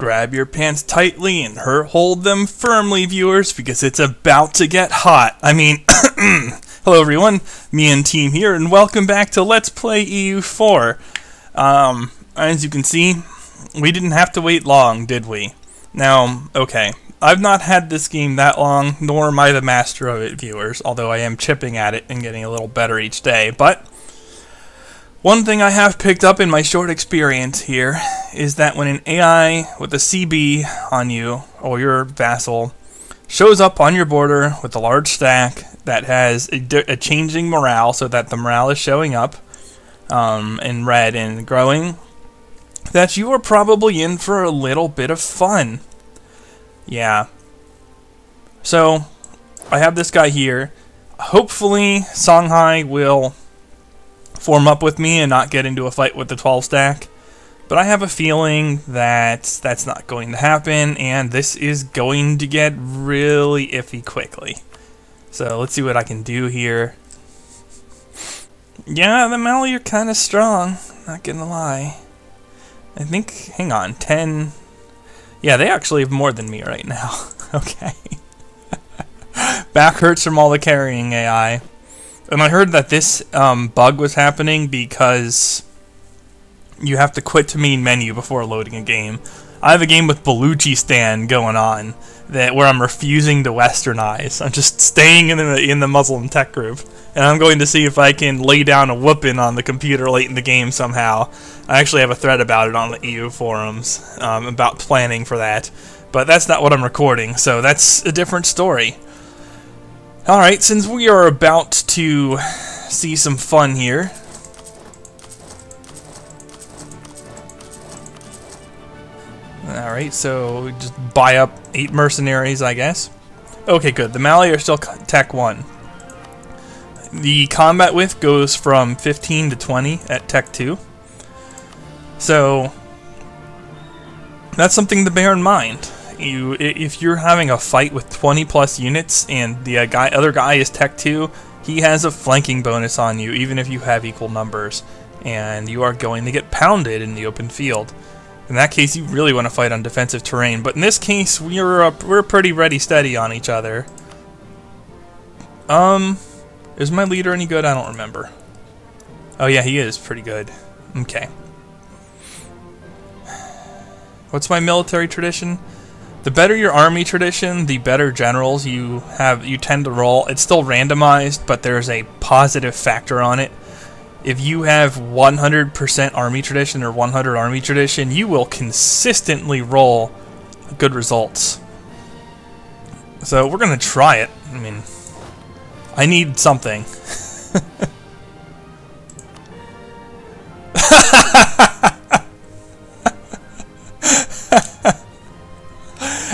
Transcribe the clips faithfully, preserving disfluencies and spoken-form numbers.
Grab your pants tightly and her hold them firmly, viewers, because it's about to get hot. I mean, hello everyone, me and team here, and welcome back to Let's Play E U four. Um, as you can see, we didn't have to wait long, did we? Now, okay, I've not had this game that long, nor am I the master of it, viewers, although I am chipping at it and getting a little better each day, but one thing I have picked up in my short experience here is that when an A I with a C B on you, or your vassal, shows up on your border with a large stack that has a, a changing morale, so that the morale is showing up um, in red and growing, that you are probably in for a little bit of fun. Yeah. So, I have this guy here. Hopefully, Songhai will form up with me and not get into a fight with the twelve stack, but I have a feeling that that's not going to happen, and this is going to get really iffy quickly. So let's see what I can do here. Yeah, the Mali are kind of strong, not gonna lie. I think, hang on, ten... Yeah, they actually have more than me right now. Okay. Back hurts from all the carrying A I. And I heard that this um, bug was happening because you have to quit to main menu before loading a game. I have a game with Baluchistan going on that where I'm refusing to westernize. I'm just staying in the in the Muslim tech group, and I'm going to see if I can lay down a whooping on the computer late in the game somehow. I actually have a thread about it on the E U forums um, about planning for that, but that's not what I'm recording, so that's a different story. Alright, since we are about to see some fun here. Alright, so just buy up eight mercenaries, I guess. Okay, good. The Mali are still Tech one. The combat width goes from fifteen to twenty at Tech two. So, that's something to bear in mind. You, if you're having a fight with twenty plus units and the uh, guy, other guy is Tech two, he has a flanking bonus on you, even if you have equal numbers, and you are going to get pounded in the open field. In that case, you really want to fight on defensive terrain, but in this case, we're uh, we're pretty ready steady on each other. Um, is my leader any good? I don't remember. Oh yeah, he is pretty good. Okay. What's my military tradition? The better your army tradition, the better generals you have. You tend to roll. It's still randomized, but there's a positive factor on it. If you have one hundred percent army tradition or one hundred army tradition, you will consistently roll good results. So we're gonna try it. I mean, I need something.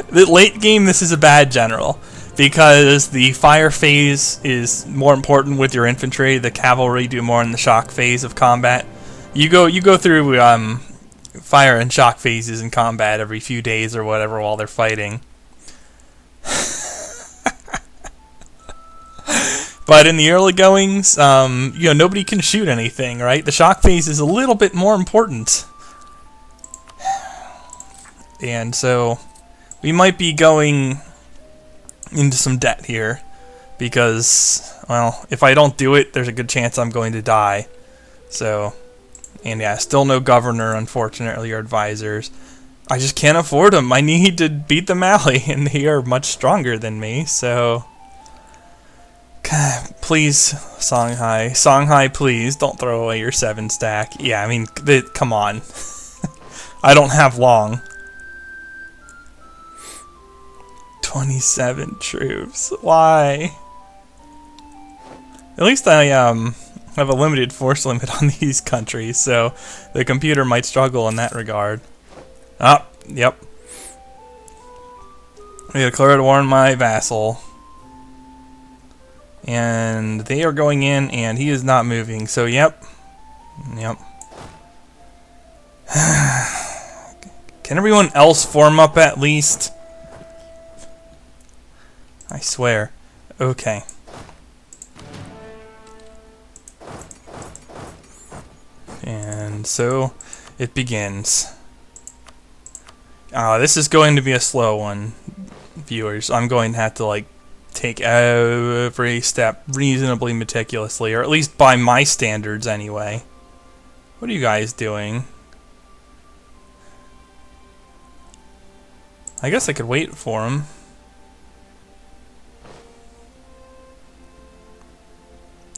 The late game, this is a bad general, because the fire phase is more important with your infantry. The cavalry do more in the shock phase of combat. You go you go through um, fire and shock phases in combat every few days or whatever while they're fighting. But in the early goings, um, you know, nobody can shoot anything, right? The shock phase is a little bit more important. And so we might be going into some debt here, because, well, if I don't do it, there's a good chance I'm going to die. So, and yeah, still no governor, unfortunately, or advisors. I just can't afford them. I need to beat the Mali, and they are much stronger than me, so God, please, Songhai. Songhai, please, don't throw away your seven stack. Yeah, I mean, come on. I don't have long. twenty-seven troops. Why? At least I um, have a limited force limit on these countries, so the computer might struggle in that regard. Ah, yep. I declared war on my vassal. And they are going in, and he is not moving, so yep. Yep. Can everyone else form up at least? I swear. Okay. And so it begins. Uh, this is going to be a slow one, viewers. I'm going to have to, like, take every step reasonably meticulously, or at least by my standards anyway. What are you guys doing? I guess I could wait for him.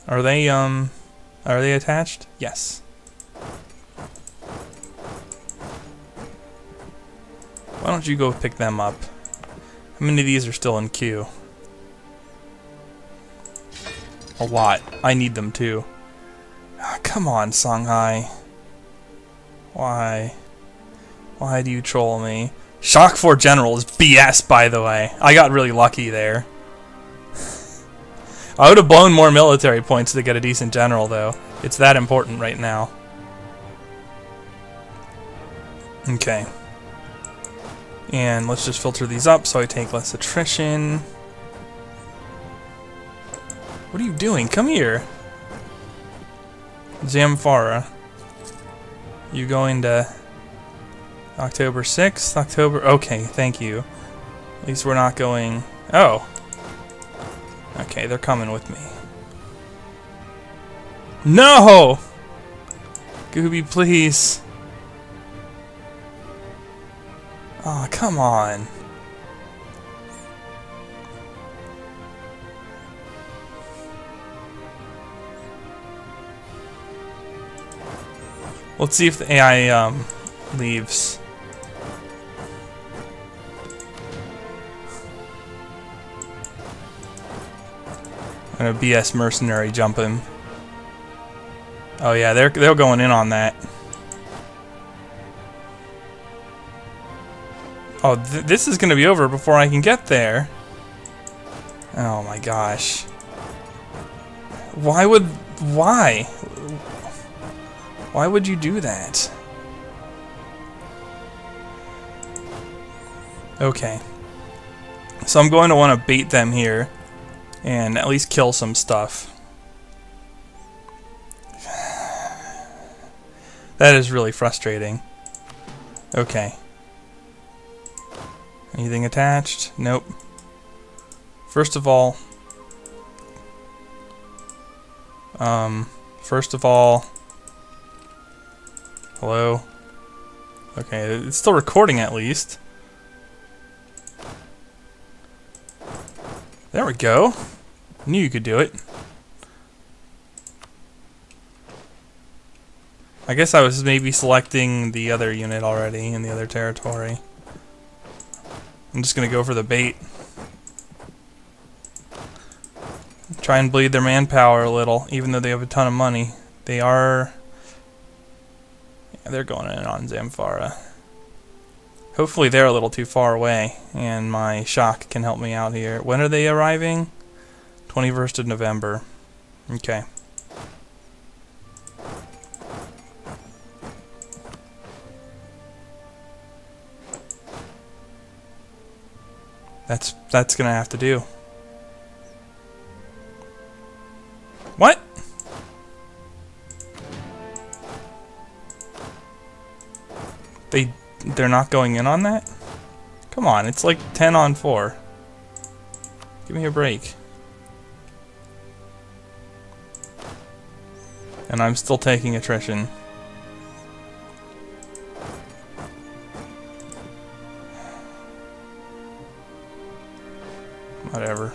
Are they, um, are they attached? Yes. Why don't you go pick them up? How many of these are still in queue? A lot. I need them too. Oh, come on, Songhai. Why? Why do you troll me? Shock for General is B S, by the way. I got really lucky there. I would have blown more military points to get a decent general, though. It's that important right now. Okay. And let's just filter these up so I take less attrition. What are you doing? Come here. Zamfara. You going to October sixth? October... Okay, thank you. At least we're not going... Oh. Okay, they're coming with me. No! Gooby, please. Aw, oh, come on. Let's see if the A I um, leaves. I'm gonna B S mercenary jump him. Oh yeah, they're they're going in on that. Oh, th this is gonna be over before I can get there. Oh my gosh. Why would why? Why would you do that? Okay. So I'm going to want to bait them here. And at least kill some stuff. That is really frustrating. Okay. Anything attached? Nope. First of all... Um... First of all... Hello? Okay, it's still recording at least. There we go. Knew you could do it. I guess I was maybe selecting the other unit already in the other territory. I'm just gonna go for the bait. Try and bleed their manpower a little, even though they have a ton of money. They are... Yeah, they're going in on Zamfara. Hopefully they're a little too far away, and my shock can help me out here. When are they arriving? twenty-first of November. Okay. That's that's gonna have to do. What? They. They're not going in on that? Come on, it's like ten on four. Give me a break. And I'm still taking attrition. Whatever.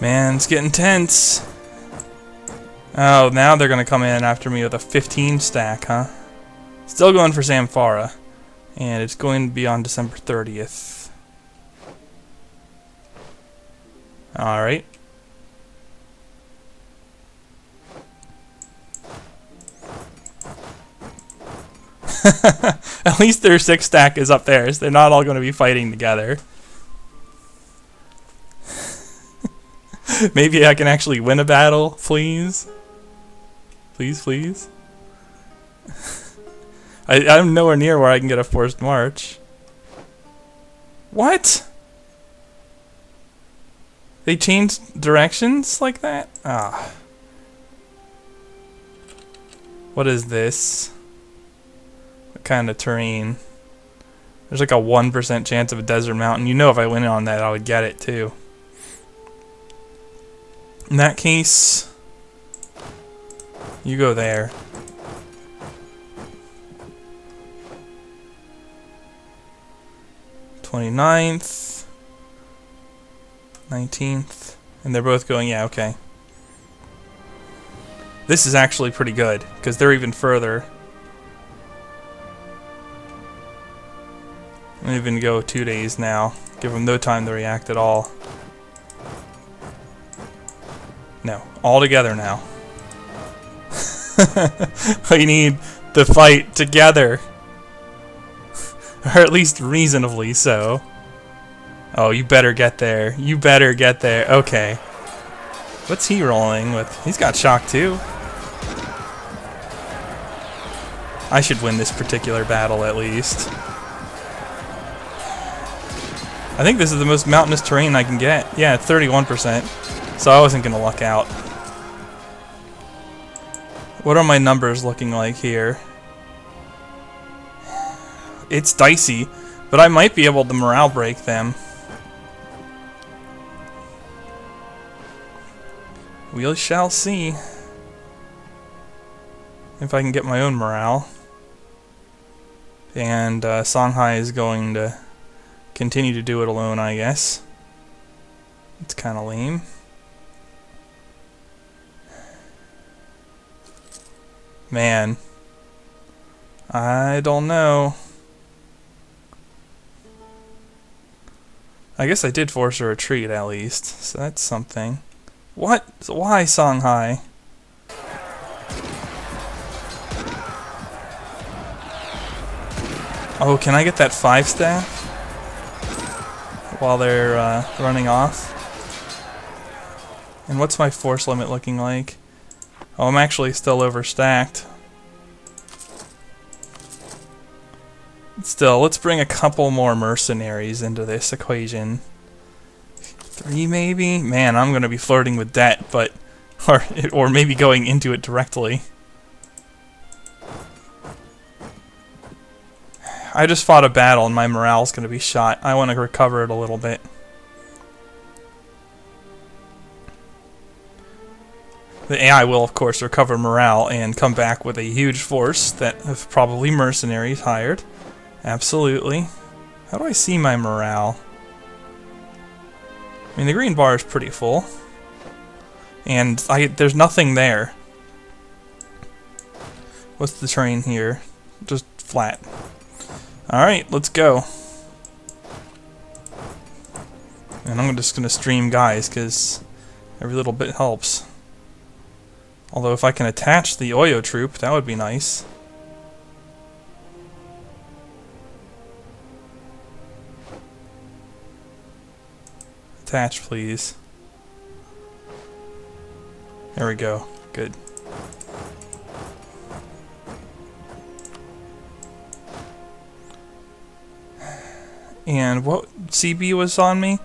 Man, it's getting tense. Oh, now they're gonna come in after me with a fifteen stack, huh? Still going for Zamfara. And it's going to be on December thirtieth. Alright. At least their six stack is up there, so they're not all gonna be fighting together. Maybe I can actually win a battle, please. Please, please. I, I'm nowhere near where I can get a forced march. What? They changed directions like that? Ah. What is this? What kind of terrain? There's like a one percent chance of a desert mountain. You know, if I went on that, I would get it too. In that case, you go there. twenty-ninth, nineteenth, and they're both going, yeah, okay. This is actually pretty good, because they're even further. I'm even go two days now. Give them no time to react at all. No, all together now. We need to fight together. Or at least reasonably so. Oh, you better get there. You better get there. Okay. What's he rolling with? He's got shock too. I should win this particular battle at least. I think this is the most mountainous terrain I can get. Yeah, it's thirty-one percent. So I wasn't going to luck out. What are my numbers looking like here? It's dicey, but I might be able to morale break them. We shall see if I can get my own morale. And uh, Songhai is going to continue to do it alone, I guess. It's kind of lame. Man, I don't know. I guess I did force a retreat at least, so that's something. What? Why Songhai? Oh, can I get that five staff while they're uh, running off? And what's my force limit looking like? Oh, I'm actually still overstacked. Still, let's bring a couple more mercenaries into this equation. Three, maybe? Man, I'm going to be flirting with debt, but... Or, or maybe going into it directly. I just fought a battle and my morale's going to be shot. I want to recover it a little bit. The A I will, of course, recover morale and come back with a huge force that have probably mercenaries hired. Absolutely. How do I see my morale? I mean, the green bar is pretty full. And I there's nothing there. What's the terrain here? Just flat. Alright, let's go. And I'm just going to stream guys, because every little bit helps. Although if I can attach the Oyo troop, that would be nice. Attach, please. There we go. Good. And what C B was on me?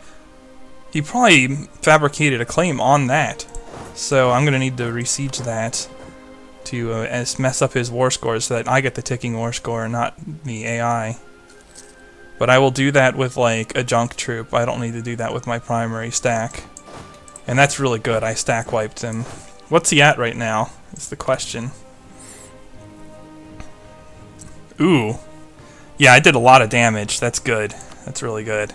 He probably fabricated a claim on that. So I'm going to need to re-siege that to uh, as mess up his war score so that I get the ticking war score, not the A I. But I will do that with, like, a junk troop. I don't need to do that with my primary stack. And that's really good. I stack wiped him. What's he at right now is the question. Ooh. Yeah, I did a lot of damage. That's good. That's really good.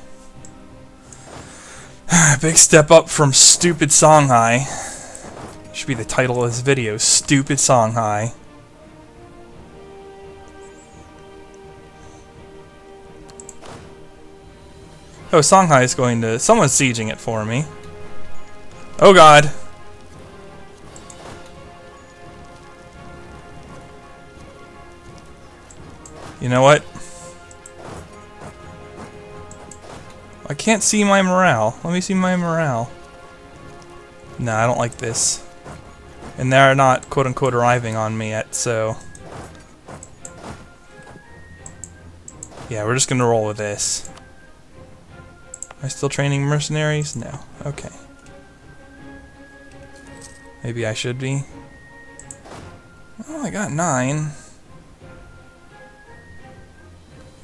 Big step up from Stupid Songhai. Should be the title of this video, Stupid Songhai. Oh, Songhai is going to... Someone's sieging it for me. Oh, God. You know what? I can't see my morale. Let me see my morale. No, I don't like this. And they're not, quote-unquote, arriving on me yet, so... Yeah, we're just going to roll with this. Am I still training mercenaries? No. Okay. Maybe I should be. Oh, I got nine.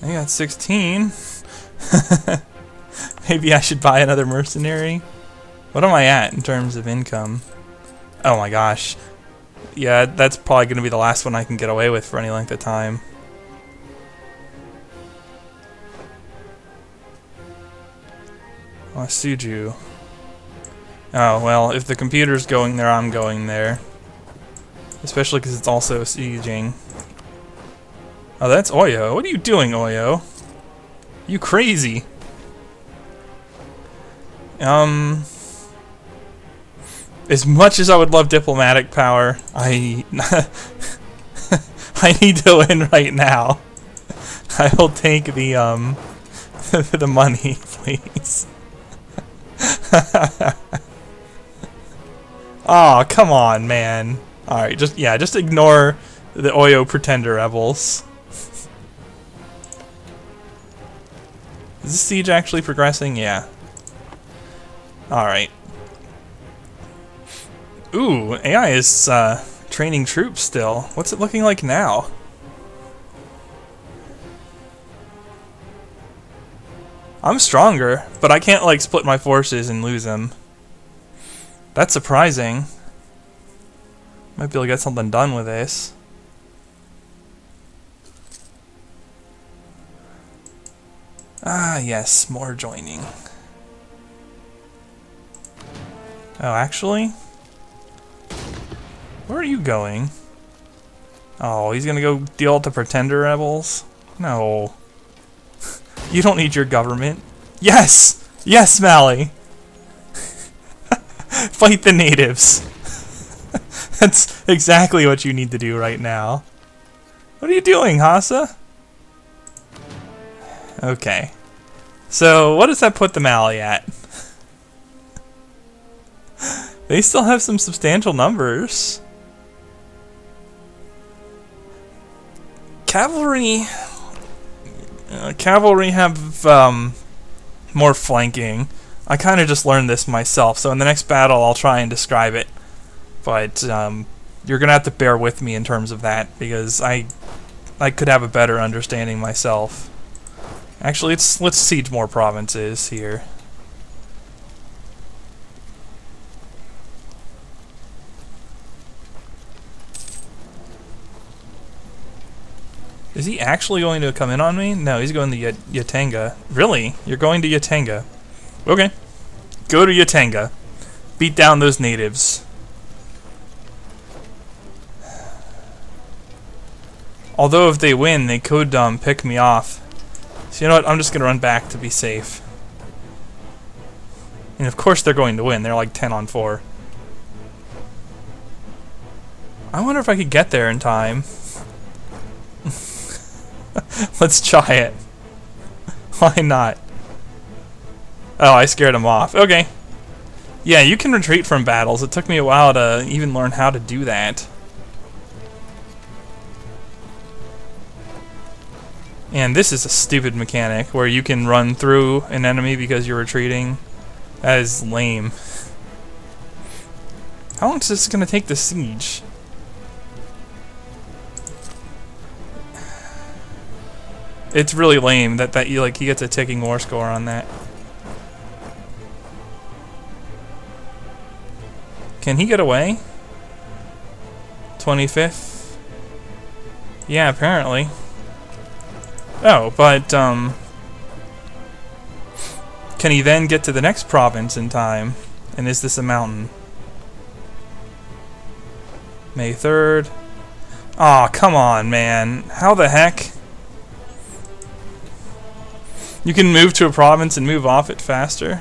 I got sixteen. Maybe I should buy another mercenary. What am I at in terms of income? Oh my gosh. Yeah, that's probably going to be the last one I can get away with for any length of time. Wasuju. Oh, well, if the computer's going there, I'm going there. Especially because it's also sieging. Oh, that's Oyo. What are you doing, Oyo? You crazy. Um... As much as I would love diplomatic power, I... I need to win right now. I will take the, um... the money, please. Oh, come on, man. Alright, just, yeah, just ignore the Oyo pretender rebels. Is this siege actually progressing? Yeah. Alright. Ooh, A I is uh, training troops still. What's it looking like now? I'm stronger, but I can't, like, split my forces and lose them. That's surprising. Might be able to get something done with this. Ah, yes, more joining. Oh, actually? Where are you going? Oh, he's gonna go deal with the pretender rebels? No. You don't need your government. Yes! Yes, Mali! Fight the natives! That's exactly what you need to do right now. What are you doing, Hassa? Okay. So, what does that put the Mali at? They still have some substantial numbers. Cavalry... Uh, cavalry have um, more flanking. I kind of just learned this myself, so in the next battle I'll try and describe it. But um, you're going to have to bear with me in terms of that, because I I could have a better understanding myself. Actually, it's, let's siege more provinces here. Is he actually going to come in on me? No, he's going to Yat Yatanga. Really? You're going to Yatanga. Okay. Go to Yatanga. Beat down those natives. Although if they win, they could um, pick me off. So you know what? I'm just going to run back to be safe. And of course they're going to win. They're like ten on four. I wonder if I could get there in time. Let's try it. Why not? Oh, I scared him off. Okay. Yeah, you can retreat from battles. It took me a while to even learn how to do that. And this is a stupid mechanic where you can run through an enemy because you're retreating. That is lame. How long is this going to take to siege? It's really lame that that you like he gets a ticking war score on that. Can he get away? twenty-fifth. Yeah, apparently. Oh, but um can he then get to the next province in time? And is this a mountain? May third. Aw, come on, man. How the heck? You can move to a province and move off it faster.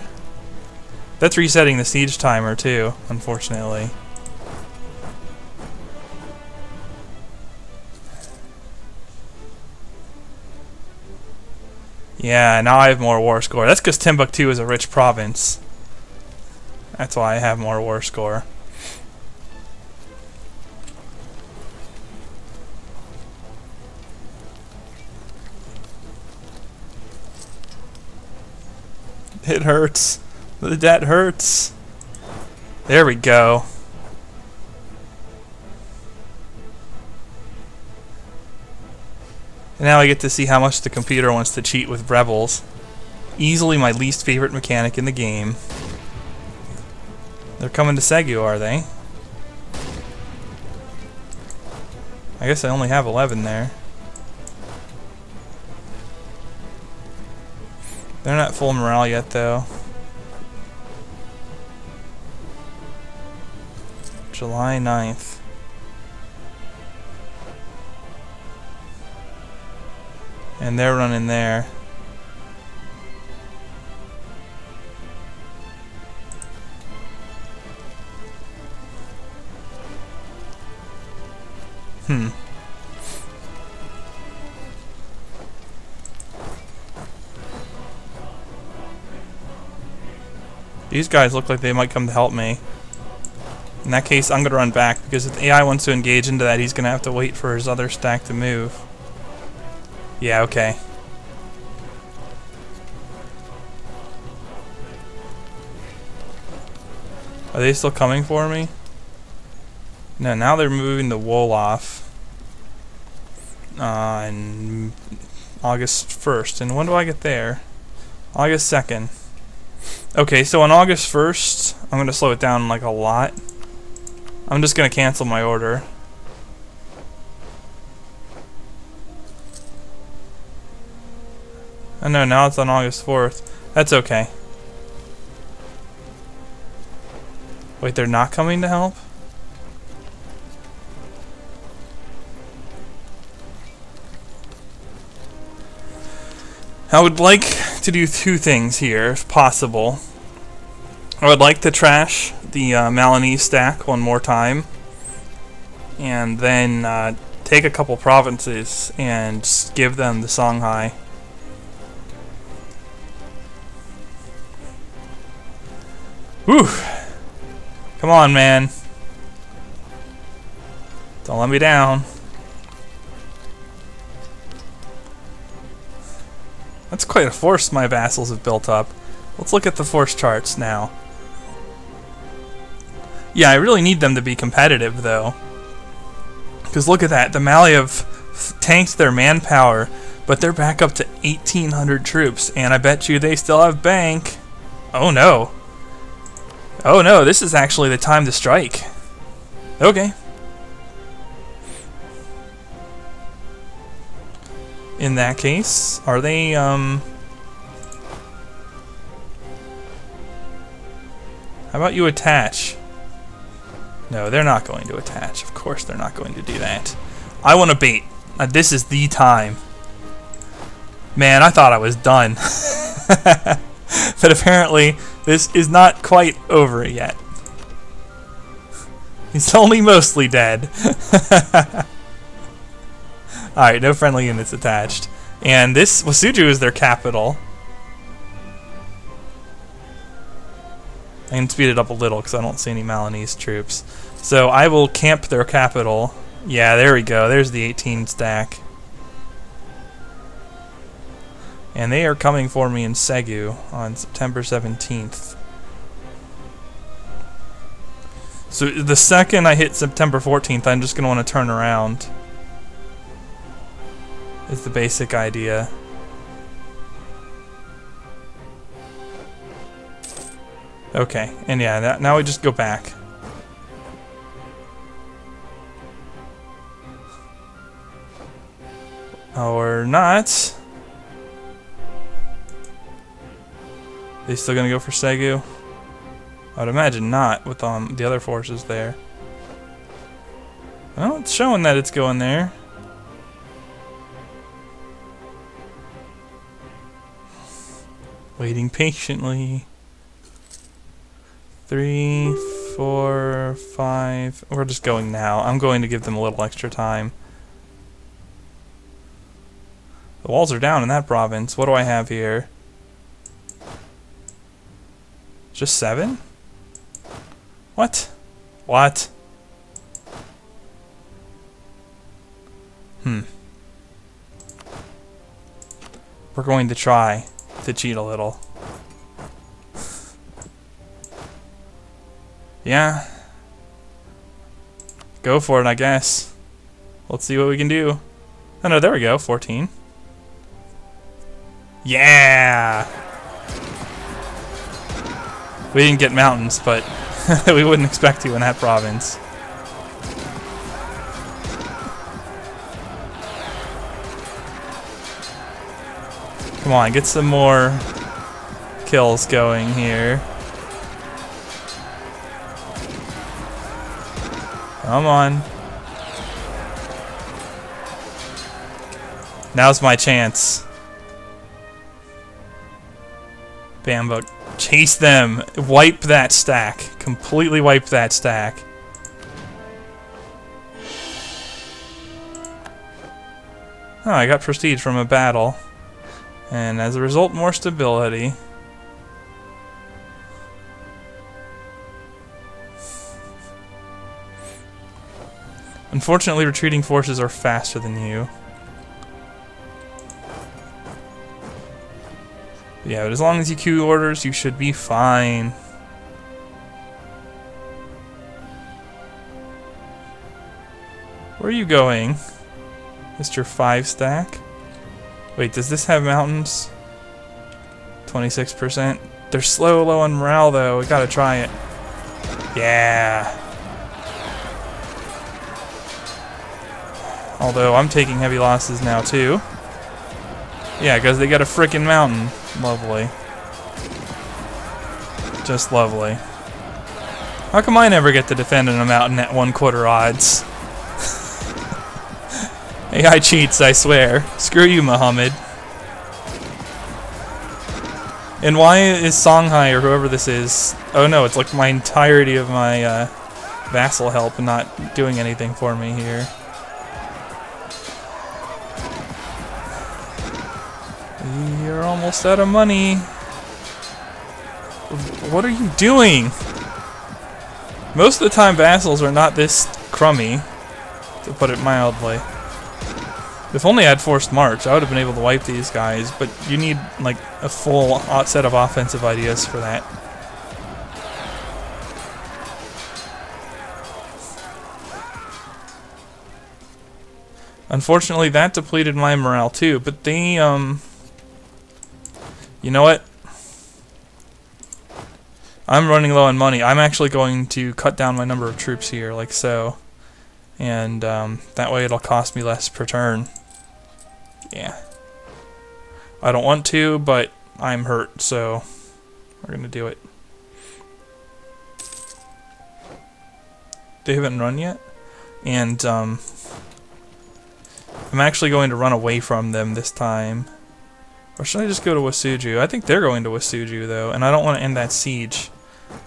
That's resetting the siege timer too, unfortunately. Yeah, now I have more war score. That's because Timbuktu is a rich province. That's why I have more war score. It hurts. That hurts. There we go. And now I get to see how much the computer wants to cheat with rebels. Easily my least favorite mechanic in the game. They're coming to Segu, are they? I guess I only have eleven there. They're not full morale yet, though. July ninth. And they're running there. Hmm. These guys look like they might come to help me. In that case, I'm going to run back, because if the A I wants to engage into that, he's going to have to wait for his other stack to move. Yeah, okay. Are they still coming for me? No, now they're moving to Wolof on August first. And when do I get there? August second. Okay, so on August first, I'm going to slow it down like a lot. I'm just going to cancel my order. Oh no, now it's on August fourth. That's okay. Wait, they're not coming to help? I would like to do two things here, if possible. I would like to trash the uh, Malinese stack one more time, and then uh, take a couple provinces and give them the Songhai. Whew! Come on, man. Don't let me down. That's quite a force my vassals have built up. Let's look at the force charts now. Yeah, I really need them to be competitive, though. Because look at that, the Mali have tanked their manpower, but they're back up to eighteen hundred troops, and I bet you they still have bank. Oh no. Oh no, this is actually the time to strike. Okay. In that case, are they, um... how about you attach? No, they're not going to attach. Of course they're not going to do that. I want to bait. Uh, this is the time. Man, I thought I was done. But apparently, this is not quite over yet. He's only mostly dead. Alright, no friendly units attached. And this, Wasuju is their capital. I can speed it up a little because I don't see any Malinese troops. So I will camp their capital. Yeah, there we go. There's the eighteen stack. And they are coming for me in Segu on September seventeenth. So the second I hit September fourteenth, I'm just going to want to turn around. Is the basic idea. Okay, and yeah, that, now we just go back. Or not. They still gonna go for Segu? I would imagine not, with um, the other forces there. Well, it's showing that it's going there. Waiting patiently. Three, four, five. We're just going now. I'm going to give them a little extra time. The walls are down in that province. What do I have here? Just seven? What? What? Hmm. We're going to try to cheat a little. Yeah. Go for it, I guess. Let's see what we can do. Oh no, there we go, fourteen. Yeah! We didn't get mountains, but we wouldn't expect to in that province. Come on, get some more kills going here. Come on. Now's my chance. Bambo. Chase them. Wipe that stack. Completely wipe that stack. Oh, I got prestige from a battle. And as a result, more stability. Unfortunately, retreating forces are faster than you. Yeah, but as long as you queue orders, you should be fine. Where are you going, Mister Five Stack? Wait, does this have mountains? twenty-six percent. They're slow, low on morale, though. We gotta try it. Yeah. Although, I'm taking heavy losses now, too. Yeah, because they got a frickin' mountain. Lovely. Just lovely. How come I never get to defend in a mountain at one quarter odds? A I cheats, I swear. Screw you, Muhammad. And why is Songhai, or whoever this is... Oh no, it's like my entirety of my uh, vassal help not doing anything for me here. You're almost out of money. What are you doing? Most of the time, vassals are not this crummy, to put it mildly. If only I had forced march, I would have been able to wipe these guys, but you need, like, a full set of offensive ideas for that. Unfortunately, that depleted my morale, too, but they, um... You know what? I'm running low on money. I'm actually going to cut down my number of troops here, like so. And um, that way it'll cost me less per turn. Yeah. I don't want to, but I'm hurt, so we're going to do it. They haven't run yet. And um, I'm actually going to run away from them this time. Or should I just go to Wasuju? I think they're going to Wasuju, though, and I don't want to end that siege.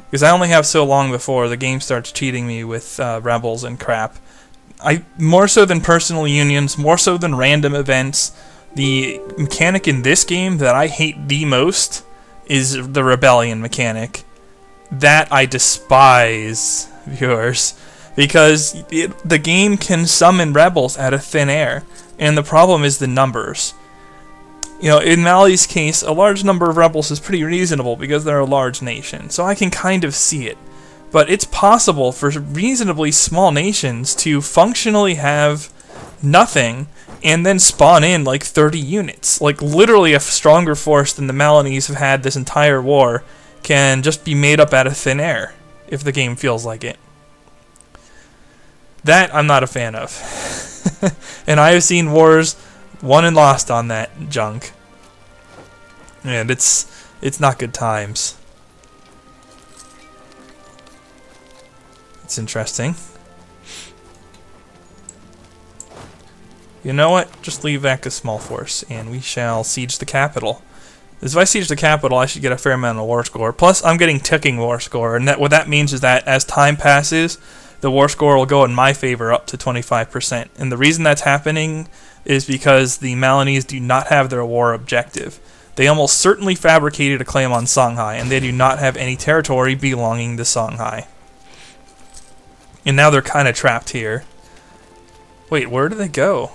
Because I only have so long before the game starts cheating me with uh, rebels and crap. I more so than personal unions, more so than random events, the mechanic in this game that I hate the most is the rebellion mechanic. That I despise, viewers. Because it, the game can summon rebels out of thin air, and the problem is the numbers. You know, in Mali's case, a large number of rebels is pretty reasonable because they're a large nation, so I can kind of see it. But it's possible for reasonably small nations to functionally have nothing and then spawn in like thirty units. Like, literally a stronger force than the Malinese have had this entire war can just be made up out of thin air, if the game feels like it. That I'm not a fan of. And I have seen wars... won and lost on that junk, and it's it's not good times. It's interesting. You know what? Just leave back a small force, and we shall siege the capital. If I siege the capital, I should get a fair amount of war score. Plus, I'm getting ticking war score, and that, what that means is that as time passes, the war score will go in my favor up to twenty-five percent. And the reason that's happening is because the Malinese do not have their war objective. They almost certainly fabricated a claim on Songhai, and they do not have any territory belonging to Songhai. And now they're kind of trapped here. Wait, where do they go?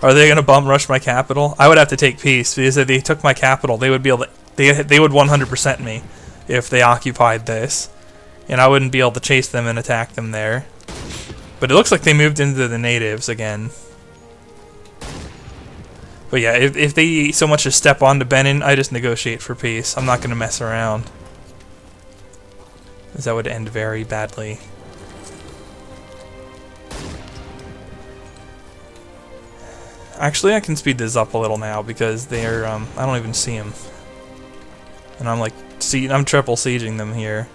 Are they going to bum rush my capital? I would have to take peace, because if they took my capital, they would be able to, they, they would one hundred percent me if they occupied this. And I wouldn't be able to chase them and attack them there. But it looks like they moved into the natives again. But yeah, if, if they so much as step onto Benin, I just negotiate for peace. I'm not going to mess around, because that would end very badly. Actually, I can speed this up a little now, because they're, um, I don't even see them. And I'm like, see, I'm triple sieging them here.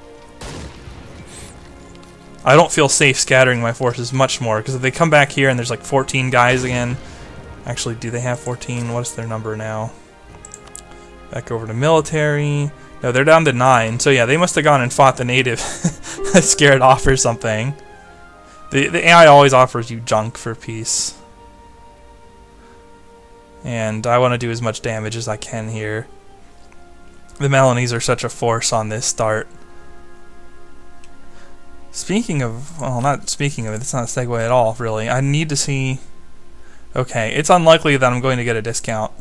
I don't feel safe scattering my forces much more, because if they come back here and there's like fourteen guys again. Actually, do they have fourteen? What's their number now? Back over to military. No, they're down to nine. So yeah, they must have gone and fought the native. Scared off or something. The, the A I always offers you junk for peace. And I want to do as much damage as I can here. The Melanese are such a force on this start. Speaking of... well, not speaking of it. It's not a segue at all, really. I need to see... okay, it's unlikely that I'm going to get a discount.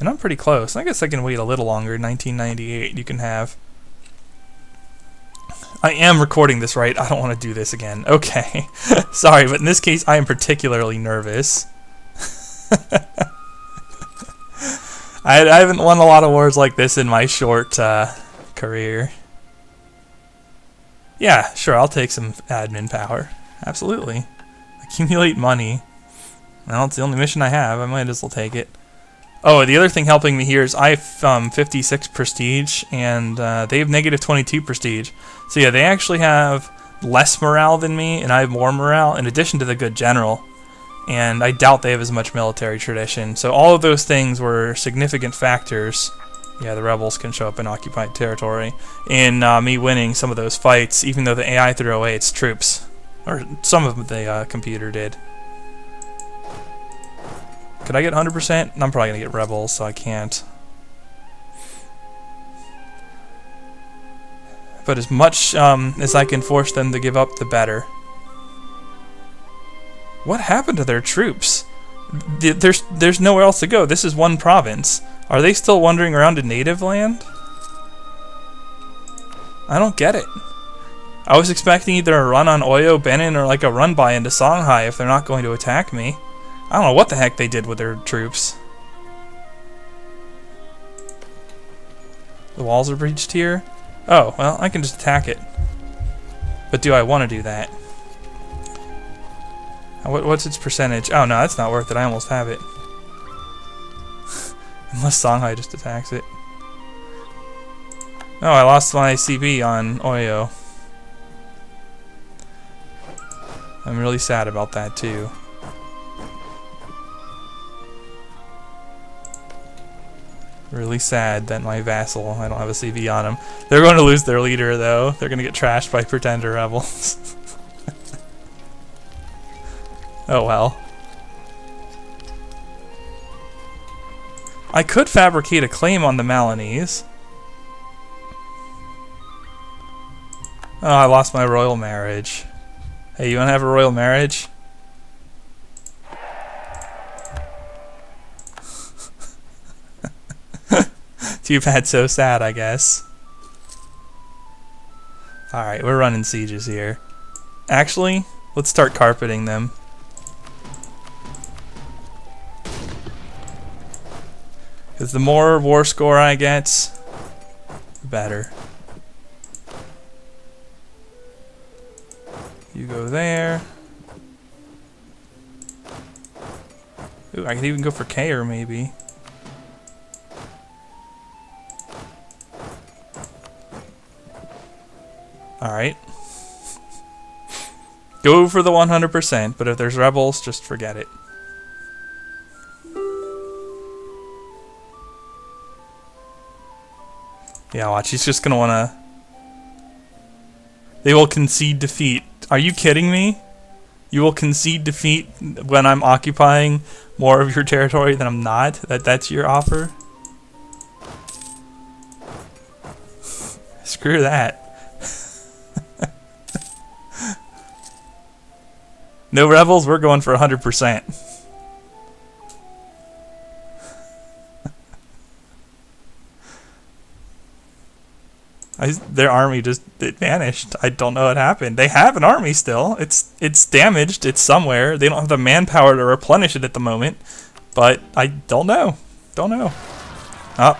And I'm pretty close. I guess I can wait a little longer. nineteen ninety-eight you can have. I am recording this, right? I don't want to do this again. Okay. Sorry, but in this case, I am particularly nervous. I, I haven't won a lot of wars like this in my short uh, career. Yeah, sure, I'll take some admin power. Absolutely. Accumulate money. Well, it's the only mission I have. I might as well take it. Oh, the other thing helping me here is I have um, fifty-six prestige, and uh, they have negative twenty-two prestige. So yeah, they actually have less morale than me, and I have more morale, in addition to the good general. And I doubt they have as much military tradition. So all of those things were significant factors. Yeah, the rebels can show up in occupied territory. In uh, me winning some of those fights, even though the A I threw away its troops. Or some of the uh, computer did. Could I get one hundred percent? I'm probably going to get rebels, so I can't. But as much um, as I can force them to give up, the better. What happened to their troops? There's, there's nowhere else to go. This is one province. Are they still wandering around in native land? I don't get it. I was expecting either a run on Oyo, Benin, or like a run-by into Songhai if they're not going to attack me. I don't know what the heck they did with their troops. The walls are breached here. Oh, well, I can just attack it. But do I want to do that? What's its percentage? Oh, no, that's not worth it. I almost have it. Unless Songhai just attacks it. Oh, I lost my C B on Oyo. I'm really sad about that, too. Really sad that my vassal, I don't have a C V on him. They're going to lose their leader, though. They're going to get trashed by pretender rebels. Oh well. I could fabricate a claim on the Malinese. Oh, I lost my royal marriage. Hey, you want to have a royal marriage? Too bad, so sad, I guess. Alright, we're running sieges here. Actually, let's start carpeting them. Because the more war score I get, the better. You go there. Ooh, I could even go for K R maybe. Alright. Go for the one hundred percent, but if there's rebels, just forget it. Yeah, watch, he's just gonna wanna... They will concede defeat. Are you kidding me? You will concede defeat when I'm occupying more of your territory than I'm not? That That's your offer? Screw that. No rebels, we're going for one hundred percent. I, their army just it vanished. I don't know what happened. They have an army still. It's it's damaged. It's somewhere. They don't have the manpower to replenish it at the moment. But I don't know. Don't know. Oh.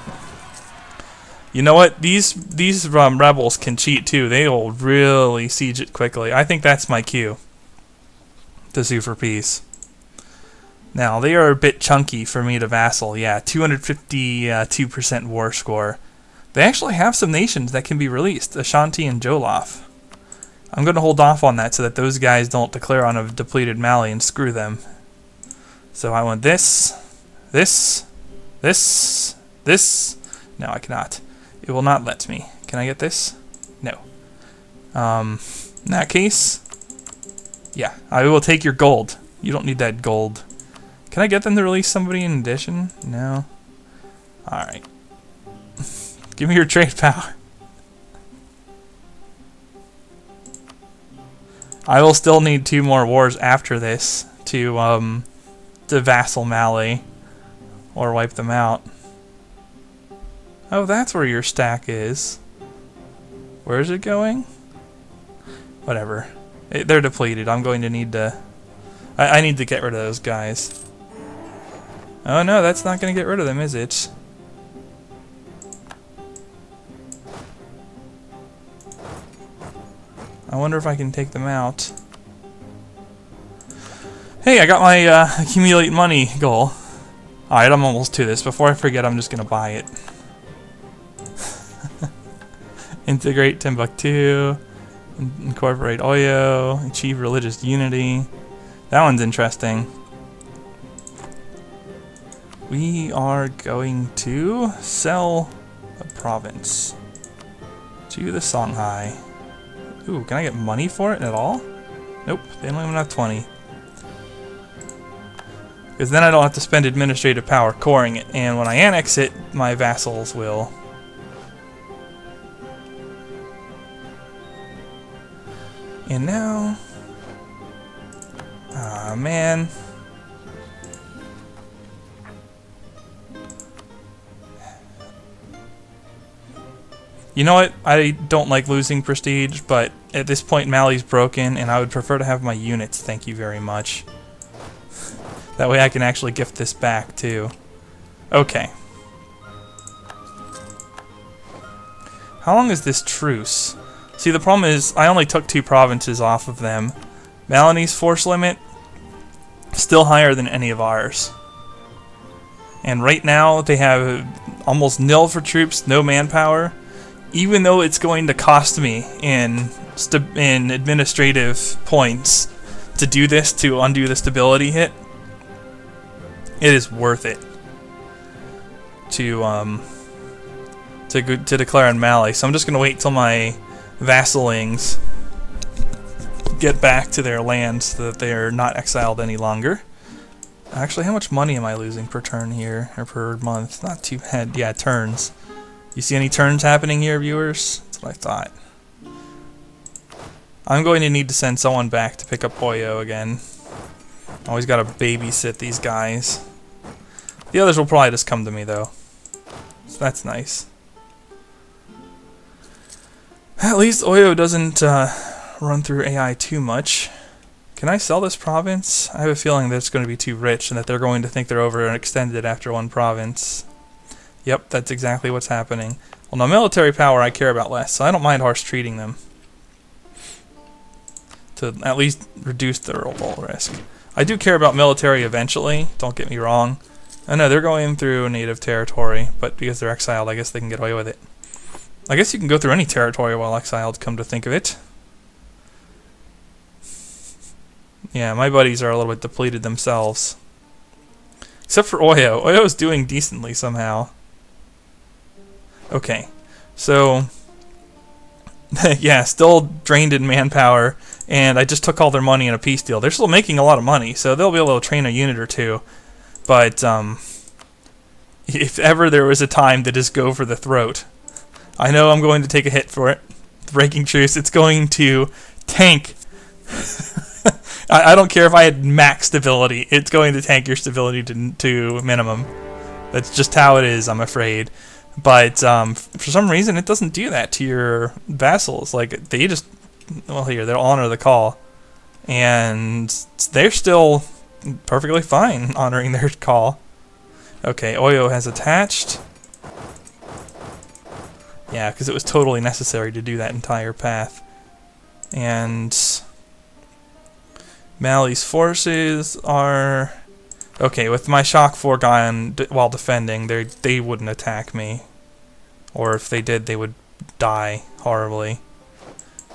You know what? These these um, rebels can cheat too. They will really siege it quickly. I think that's my cue to sue for peace. Now, they are a bit chunky for me to vassal. Yeah, two hundred fifty-two percent uh, war score. They actually have some nations that can be released, Ashanti and Jolof. I'm going to hold off on that so that those guys don't declare on a depleted Mali and screw them. So I want this, this, this, this. No, I cannot. It will not let me. Can I get this? No. Um, in that case, yeah, I will take your gold. You don't need that gold. Can I get them to release somebody in addition? No. Alright. Give me your trade power. I will still need two more wars after this to um, to vassal Mali or wipe them out. Oh, that's where your stack is. Where is it going? Whatever. It, they're depleted. I'm going to need to... I, I need to get rid of those guys. Oh no, that's not going to get rid of them, is it? I wonder if I can take them out. Hey, I got my uh, accumulate money goal. Alright, I'm almost to this. Before I forget, I'm just going to buy it. Integrate Timbuktu. Incorporate Oyo. Achieve religious unity. That one's interesting. We are going to sell a province to the Songhai. Ooh, can I get money for it at all? Nope, they only have twenty. Because then I don't have to spend administrative power coring it, and when I annex it, my vassals will. And now... Aw, oh, man. You know what? I don't like losing prestige, but at this point Mali's broken, and I would prefer to have my units, thank you very much. That way I can actually gift this back, too. Okay. How long is this truce? See, the problem is, I only took two provinces off of them. Mali's force limit, still higher than any of ours. And right now, they have almost nil for troops, no manpower. Even though it's going to cost me in st in administrative points to do this, to undo the stability hit, it is worth it to um to go to declare on Mali. So I'm just gonna wait till my vassalings get back to their land so that they are not exiled any longer. Actually, how much money am I losing per turn here or per month? Not too bad. Yeah, turns. You see any turns happening here, viewers? That's what I thought. I'm going to need to send someone back to pick up Oyo again. Always gotta babysit these guys. The others will probably just come to me, though. So that's nice. At least Oyo doesn't uh, run through A I too much. Can I sell this province? I have a feeling that it's going to be too rich and that they're going to think they're overextended after one province. Yep, that's exactly what's happening. Well, no, military power I care about less, so I don't mind harsh treating them. To at least reduce the revolt risk. I do care about military eventually, don't get me wrong. I know, they're going through native territory, but because they're exiled, I guess they can get away with it. I guess you can go through any territory while exiled, come to think of it. Yeah, my buddies are a little bit depleted themselves. Except for Oyo. Oyo's doing decently somehow. Okay, so yeah, still drained in manpower, and I just took all their money in a peace deal. They're still making a lot of money, so they'll be able to train a unit or two, but um, if ever there was a time to just go for the throat, I know I'm going to take a hit for it. The breaking truce, it's going to tank. I, I don't care if I had max stability, it's going to tank your stability to, to minimum. That's just how it is, I'm afraid. But um, for some reason, it doesn't do that to your vassals. Like, they just, well, here, they'll honor the call. And they're still perfectly fine honoring their call. Okay, Oyo has attached. Yeah, because it was totally necessary to do that entire path. And Mali's forces are... Okay, with my shock four gone d while defending, they they wouldn't attack me. Or if they did, they would die horribly.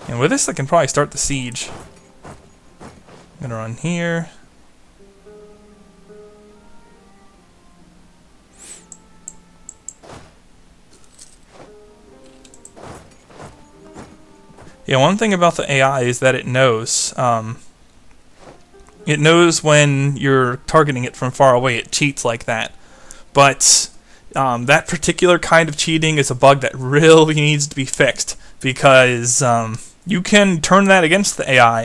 And with this, I can probably start the siege. I'm gonna run here. Yeah, one thing about the A I is that it knows. Um, It knows when you're targeting it from far away, it cheats like that. But um, that particular kind of cheating is a bug that really needs to be fixed, because um, you can turn that against the A I.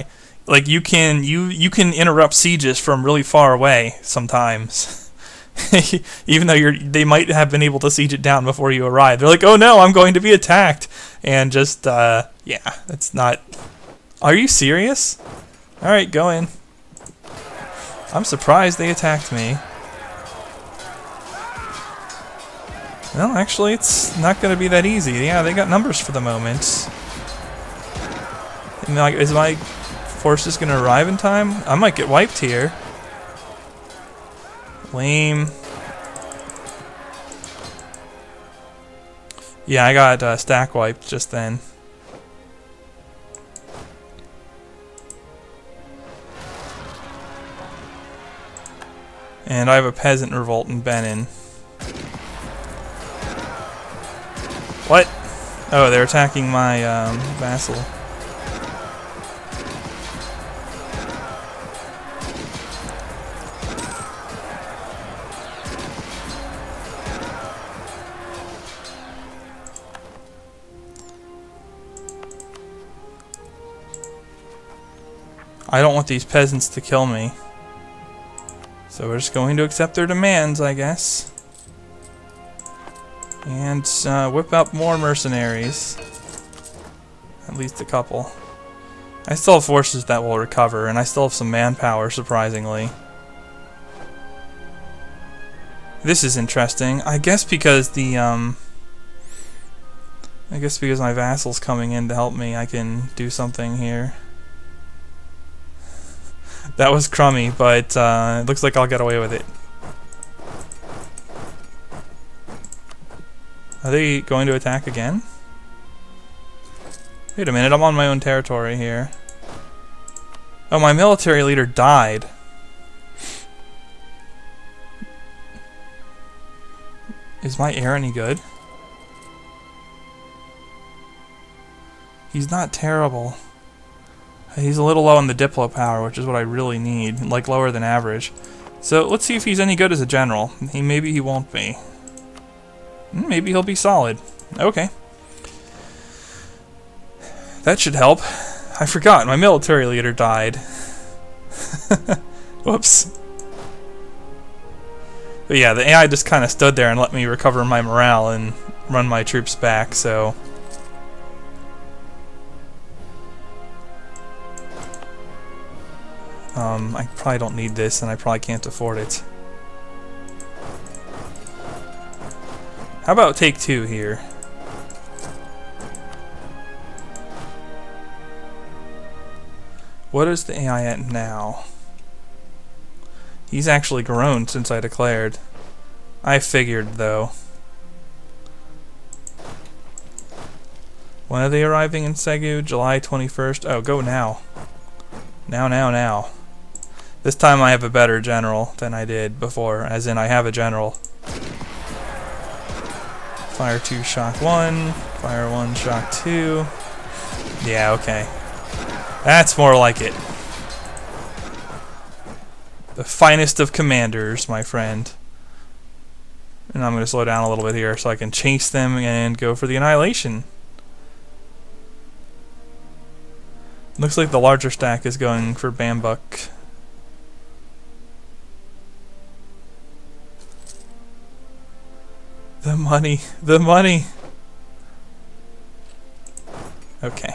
Like, you can you you can interrupt sieges from really far away sometimes. Even though you're, they might have been able to siege it down before you arrive. They're like, oh no, I'm going to be attacked. And just, uh, yeah, it's not... Are you serious? Alright, go in. I'm surprised they attacked me. Well, actually, it's not going to be that easy. Yeah, they got numbers for the moment. And, like, is my forces going to arrive in time? I might get wiped here. Lame. Yeah, I got uh, stack wiped just then. And I have a peasant revolt in Benin. What? Oh, they're attacking my um, vassal. I don't want these peasants to kill me. So we're just going to accept their demands, I guess. And uh, whip up more mercenaries. At least a couple. I still have forces that will recover, and I still have some manpower, surprisingly. This is interesting. I guess because the, um... I guess because my vassal's coming in to help me, I can do something here. That was crummy, but uh, it looks like I'll get away with it. Are they going to attack again? Wait a minute, I'm on my own territory here. Oh, my military leader died. Is my heir any good? He's not terrible. He's a little low on the Diplo power, which is what I really need, like lower than average. So let's see if he's any good as a general. He maybe he won't be. Maybe he'll be solid. Okay. That should help. I forgot, my military leader died. Whoops. But yeah, the A I just kind of stood there and let me recover my morale and run my troops back, so... Um, I probably don't need this, and I probably can't afford it. How about take two here? What is the A I at now? He's actually grown since I declared. I figured, though. When are they arriving in Segu? July twenty-first? Oh, go now. Now, now, now. This time I have a better general than I did before, as in I have a general. Fire two, shock one. Fire one, shock two. Yeah, okay. That's more like it. The finest of commanders, my friend. And I'm going to slow down a little bit here so I can chase them and go for the annihilation. Looks like the larger stack is going for Bambuck. The The money. The money. Okay.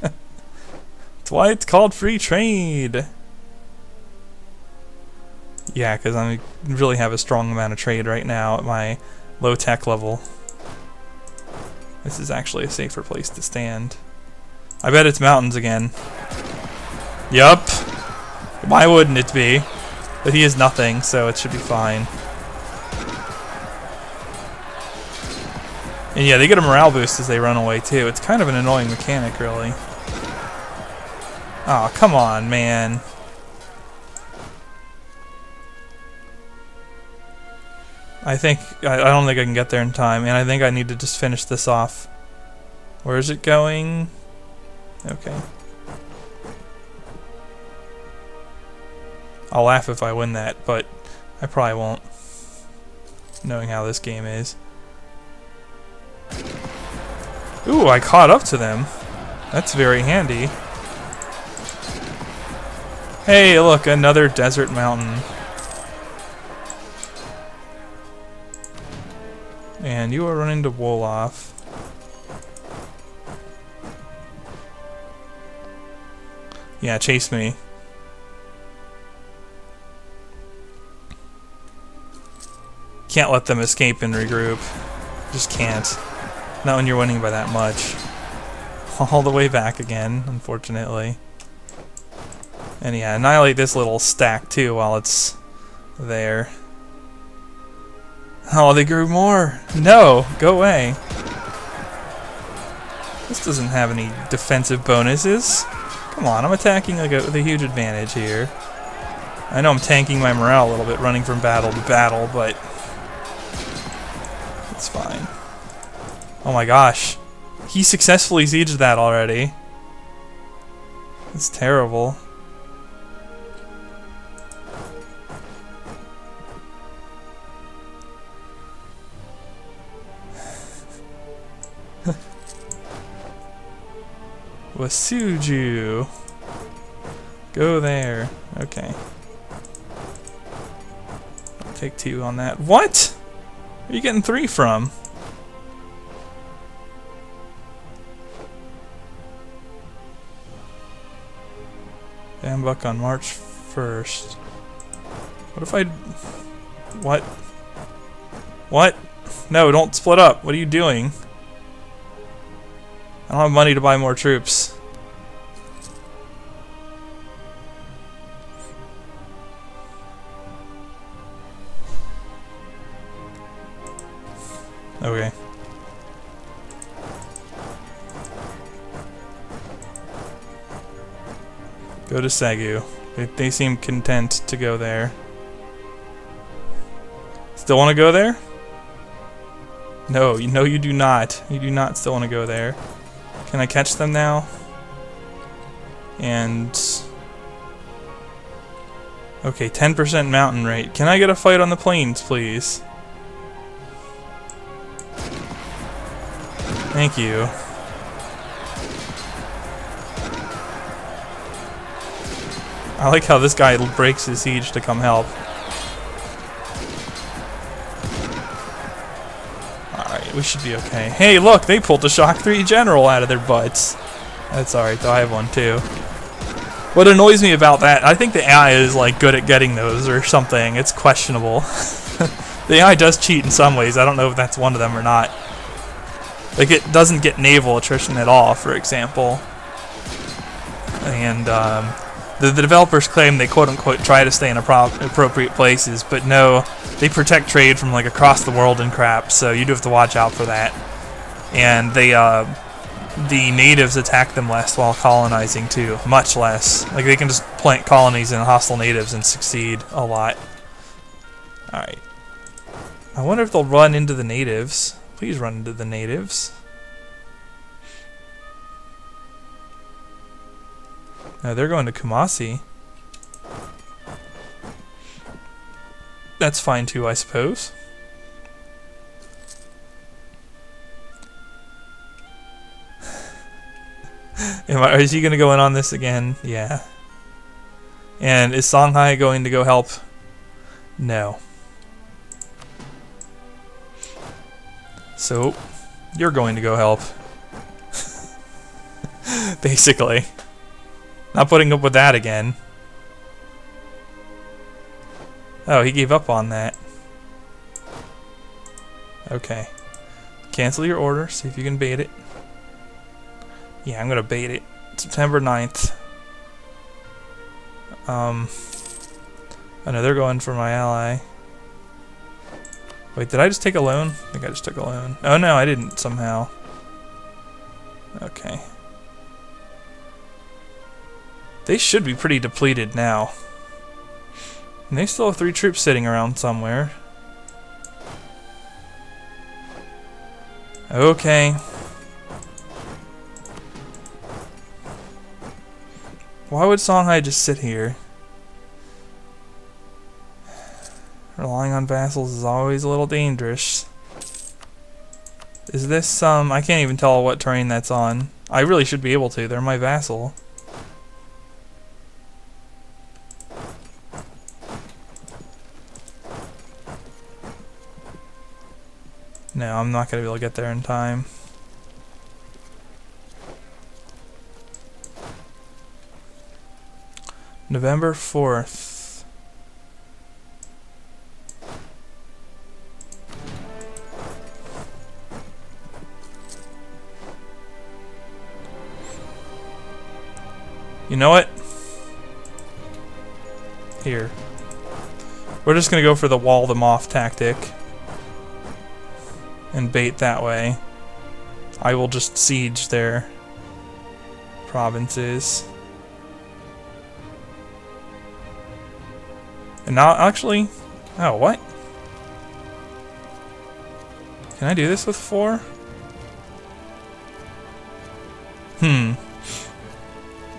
That's why it's called free trade. Yeah, because I really have a strong amount of trade right now at my low tech level. This is actually a safer place to stand. I bet it's mountains again. Yup. Why wouldn't it be? But he is nothing, so it should be fine. And yeah, they get a morale boost as they run away too. It's kind of an annoying mechanic, really. Aw, oh, come on, man. I think... I, I don't think I can get there in time, and I think I need to just finish this off. Where is it going? Okay. I'll laugh if I win that, but I probably won't, knowing how this game is. Ooh, I caught up to them. That's very handy. Hey, look, another desert mountain. And you are running to Wolof. Yeah, chase me. Can't let them escape and regroup. Just can't. Not when you're winning by that much. All the way back again, unfortunately. And yeah, annihilate this little stack too while it's there. Oh, they grew more! No! Go away! This doesn't have any defensive bonuses. Come on, I'm attacking like a, with a huge advantage here. I know I'm tanking my morale a little bit, running from battle to battle, but... it's fine. Oh my gosh. He successfully sieged that already. It's terrible. Wasuju. Go there. Okay. I'll take two on that. What? Where are you getting three from? Bambuck on March first. What if I... What? What? No, don't split up. What are you doing? I don't have money to buy more troops. Okay. Go to Segu. They, they seem content to go there. Still want to go there? No, you, no you do not. You do not still want to go there. Can I catch them now? And... okay, ten percent mountain rate. Can I get a fight on the plains, please? Thank you. I like how this guy breaks his siege to come help. We should be okay. Hey, look! They pulled the Shock three General out of their butts. That's alright, though. I have one, too. What annoys me about that, I think the A I is, like, good at getting those or something. It's questionable. The A I does cheat in some ways. I don't know if that's one of them or not. Like, it doesn't get naval attrition at all, for example. And, um... The, the developers claim they quote-unquote try to stay in appro appropriate places, but no, they protect trade from like across the world and crap, so you do have to watch out for that. And they, uh, the natives attack them less while colonizing too, much less. Like they can just plant colonies in hostile natives and succeed a lot. Alright. I wonder if they'll run into the natives. Please run into the natives. No, they're going to Kumasi. That's fine too, I suppose. Am I, is he going to go in on this again? Yeah. And is Songhai going to go help? No. So, you're going to go help. Basically. Not putting up with that again. Oh, he gave up on that. Okay. Cancel your order, see if you can bait it. Yeah, I'm gonna bait it. September ninth. Um, I know they're going for my ally. Wait, did I just take a loan? I think I just took a loan. Oh no, I didn't somehow. Okay. They should be pretty depleted now. And they still have three troops sitting around somewhere. Okay. Why would Songhai just sit here? Relying on vassals is always a little dangerous. Is this some... Um, I can't even tell what terrain that's on. I really should be able to. They're my vassal. No, I'm not going to be able to get there in time. November fourth. You know what? Here. We're just going to go for the wall them off tactic. And bait that way. I will just siege their provinces. And now, actually, oh, what? Can I do this with four? Hmm.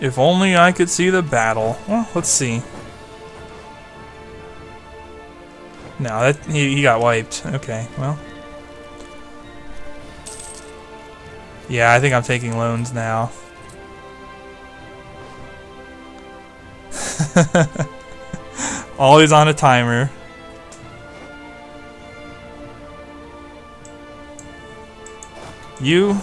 If only I could see the battle. Well, let's see. No, that, he, he got wiped. Okay, well. Yeah, I think I'm taking loans now. Always on a timer. You.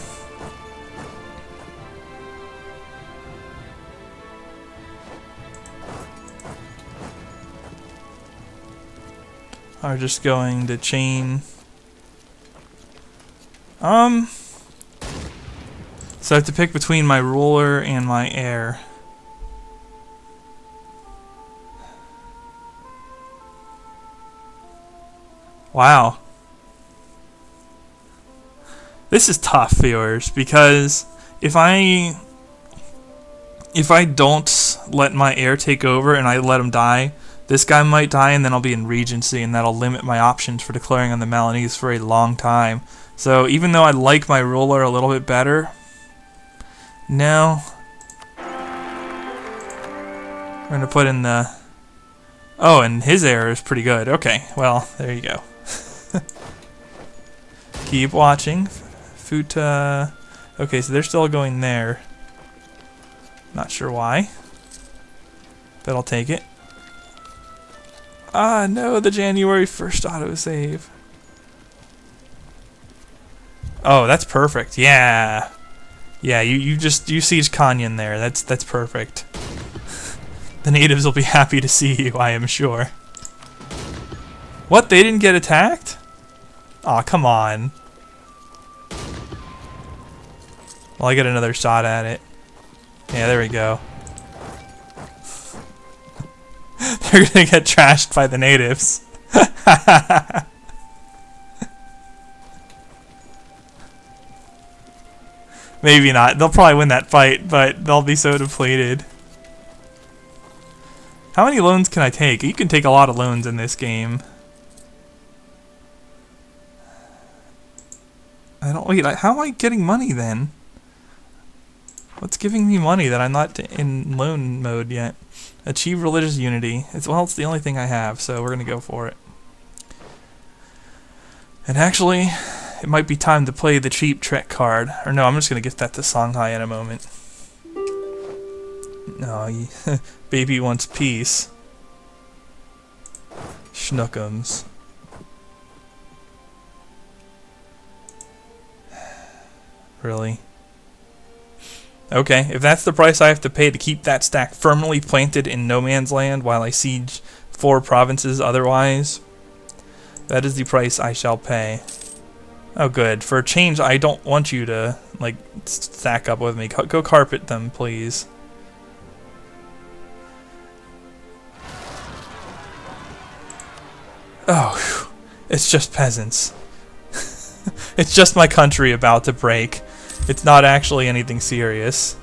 Are just going to chain. Um. So I have to pick between my ruler and my heir. Wow. This is tough, viewers, because if I if I don't let my heir take over and I let him die, this guy might die and then I'll be in regency and that'll limit my options for declaring on the Malinese for a long time. So even though I like my ruler a little bit better, now, we're going to put in the... Oh, and his error is pretty good. Okay, well, there you go. Keep watching. Futa... Okay, so they're still going there. Not sure why. But I'll take it. Ah, no, the January first autosave. Oh, that's perfect. Yeah! Yeah, you, you just, you siege Kanyan there, that's, that's perfect. The natives will be happy to see you, I am sure. What, they didn't get attacked? Aw, oh, come on. Well, I get another shot at it. Yeah, there we go. They're gonna get trashed by the natives. Maybe not. They'll probably win that fight, but they'll be so depleted. How many loans can I take? You can take a lot of loans in this game. I don't... Wait, how am I getting money then? What's giving me money that I'm not in loan mode yet? Achieve religious unity. It's, well, it's the only thing I have, so we're going to go for it. And actually... It might be time to play the cheap trek card. Or no, I'm just going to get that to Songhai in a moment. No, oh, baby wants peace. Schnookums. really. Okay, if that's the price I have to pay to keep that stack firmly planted in no man's land while I siege four provinces otherwise, that is the price I shall pay. Oh good, for a change I don't want you to, like, stack up with me. Go carpet them, please. Oh, it's just peasants. It's just my country about to break. It's not actually anything serious.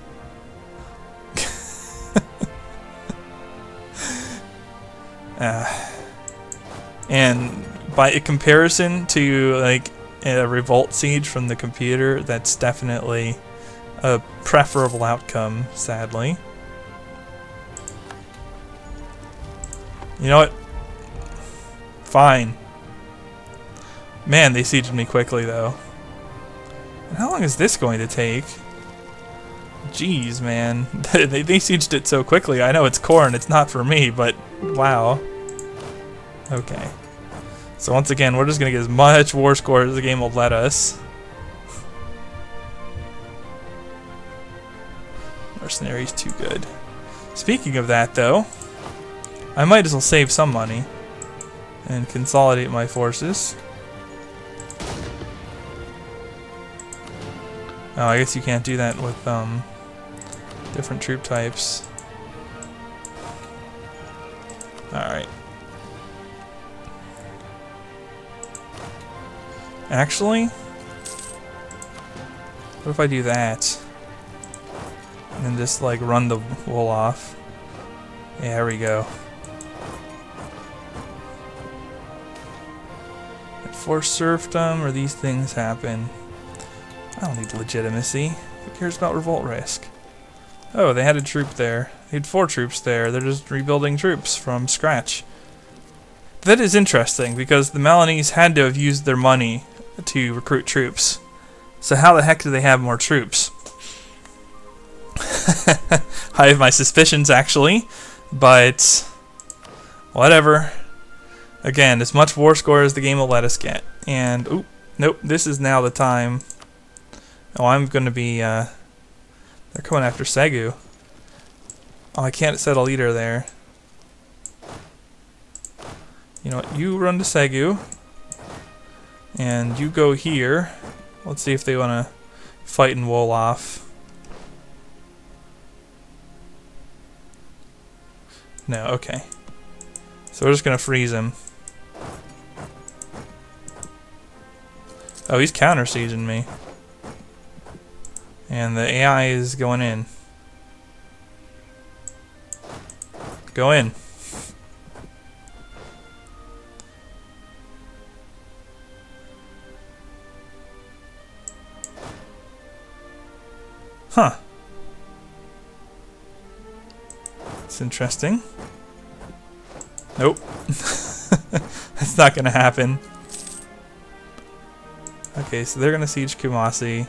uh, and by a comparison to like a revolt siege from the computer, that's definitely a preferable outcome, sadly. You know what? Fine. Man, they sieged me quickly, though. And how long is this going to take? Jeez, man. they, they sieged it so quickly. I know it's corn, it's not for me, but wow. Okay. So once again, we're just going to get as much war score as the game will let us. Mercenaries too good. Speaking of that, though, I might as well save some money and consolidate my forces. Oh, I guess you can't do that with um, different troop types. Alright. Actually, what if I do that? And then just like run the wool off. Yeah, there we go. Force serfdom, or these things happen. I don't need legitimacy. Who cares about revolt risk? Oh, they had a troop there. They had four troops there. They're just rebuilding troops from scratch. That is interesting, because the Malinese had to have used their money to recruit troops. So how the heck do they have more troops? I have my suspicions, actually, but whatever. Again, as much war score as the game will let us get. And, oop, nope, this is now the time. Oh, I'm going to be, uh, they're coming after Segu. Oh, I can't set a leader there. You know what, you run to Segu. And you go here. Let's see if they want to fight in Wolof. No, okay. So we're just going to freeze him. Oh, he's counter-sieging me. And the A I is going in. Go in. Huh. It's interesting. Nope. That's not going to happen. Okay, so they're going to siege Kumasi.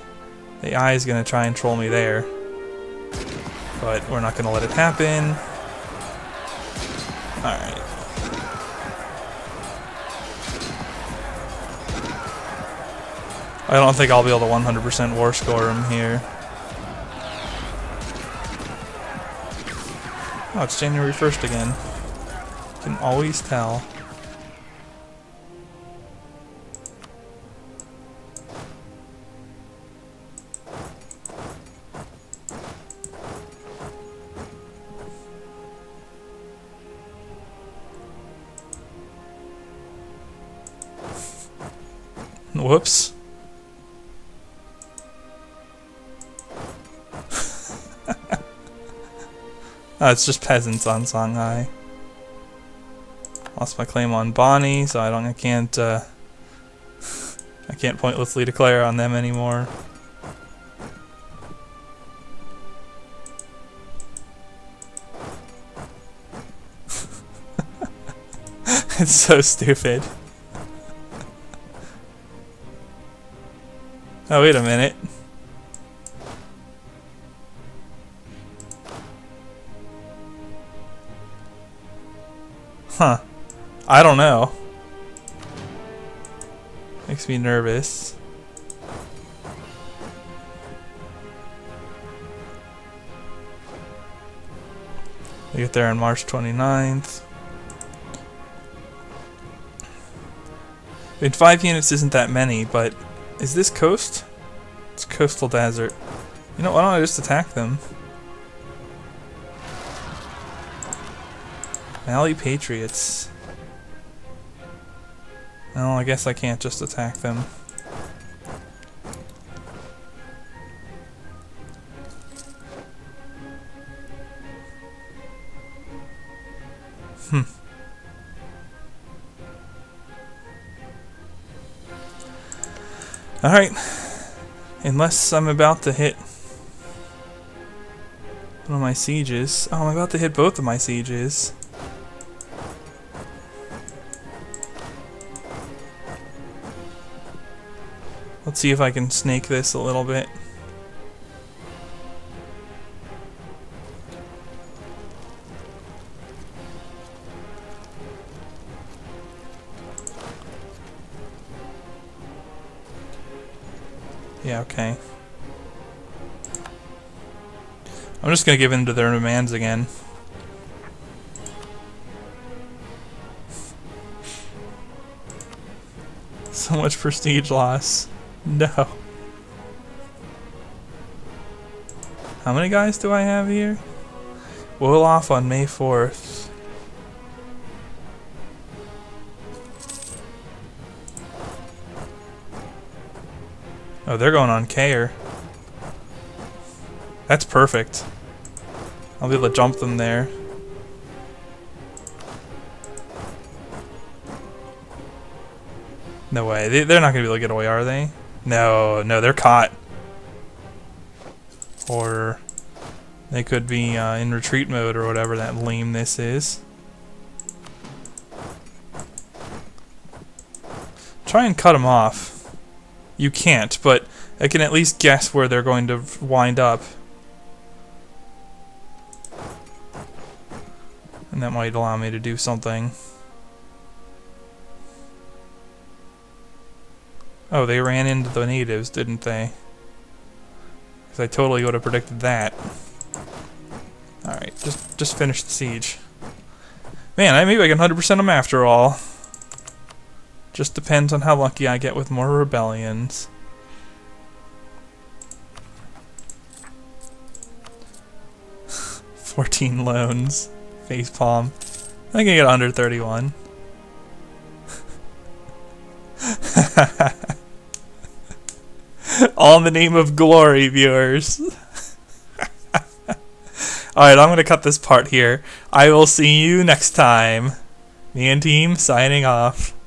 The A I is going to try and troll me there. But we're not going to let it happen. Alright. I don't think I'll be able to one hundred percent war score him here. Oh, it's January first again. Can always tell. Whoops. Oh, it's just peasants on Songhai. Lost my claim on Bonnie, so I don't, I can't, uh, I can't pointlessly declare on them anymore. It's so stupid. Oh, wait a minute. Huh. I don't know. Makes me nervous. They get there on March twenty-ninth. I mean, five units isn't that many, but is this coast? It's coastal desert. You know, why don't I just attack them? Mali Patriots. Well, I guess I can't just attack them. Hmm. Alright. Unless I'm about to hit one of my sieges. Oh, I'm about to hit both of my sieges. Let's see if I can snake this a little bit. Yeah, okay. I'm just gonna give in to their demands again. So much prestige loss. No. How many guys do I have here? Wolof on May fourth. Oh, they're going on Kayer. That's perfect. I'll be able to jump them there. No way. They, they're not going to be able to get away, are they? No, no, they're caught. Or they could be uh, in retreat mode or whatever that lame this is. Try and cut them off. You can't, but I can at least guess where they're going to wind up. And that might allow me to do something. Oh, they ran into the natives, didn't they? Because I totally would have predicted that. Alright, just just finish the siege. Man, I maybe I can one hundred percent them after all. Just depends on how lucky I get with more rebellions. fourteen loans. Facepalm. I think I get under thirty-one. All in the name of glory, viewers. Alright, I'm going to cut this part here. I will see you next time. Me and team signing off.